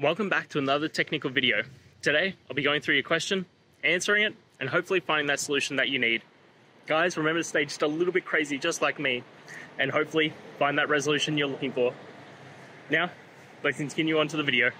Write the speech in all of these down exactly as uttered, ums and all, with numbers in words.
Welcome back to another technical video. Today, I'll be going through your question, answering it, and hopefully finding that solution that you need. Guys, remember to stay just a little bit crazy, just like me, and hopefully find that resolution you're looking for. Now, let's continue on to the video.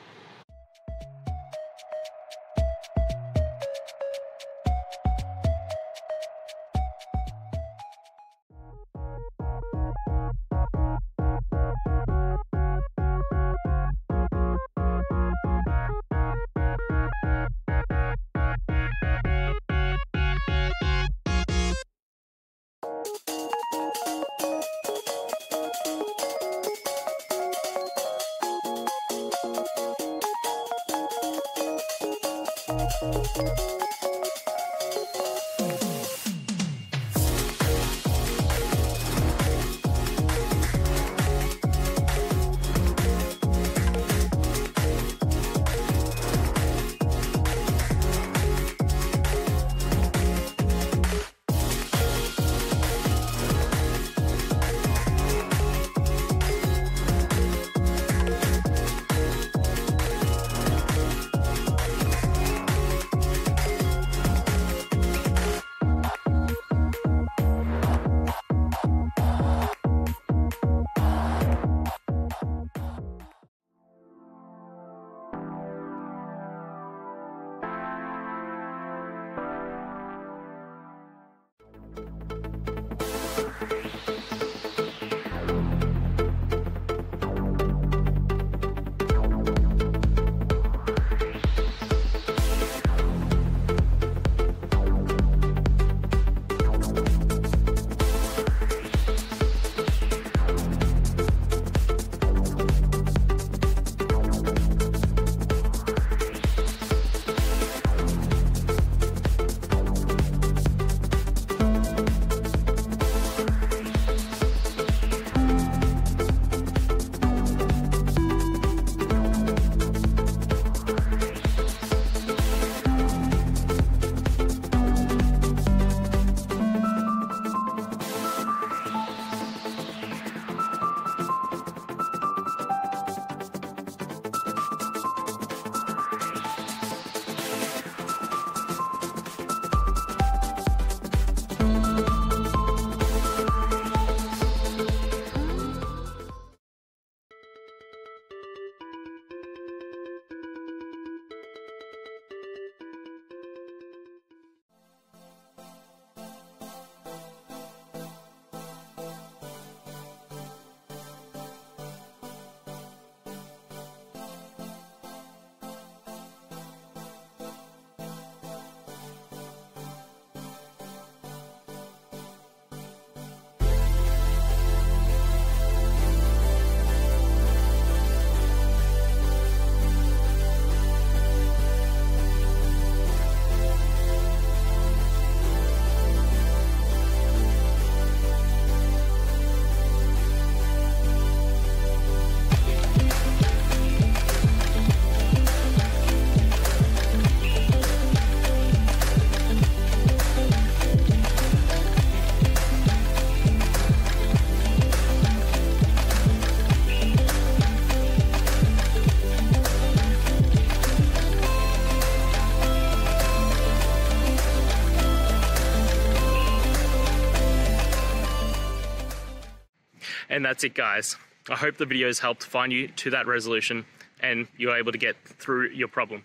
And that's it, guys. I hope the video has helped find you to that resolution and you're able to get through your problem.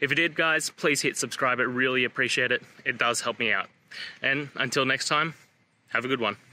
If it did, guys, please hit subscribe. I really appreciate it. It does help me out. And until next time, have a good one.